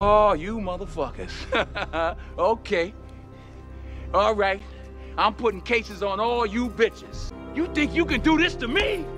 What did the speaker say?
Oh, you motherfuckers. Okay. All right. I'm putting cases on all you bitches. You think you can do this to me?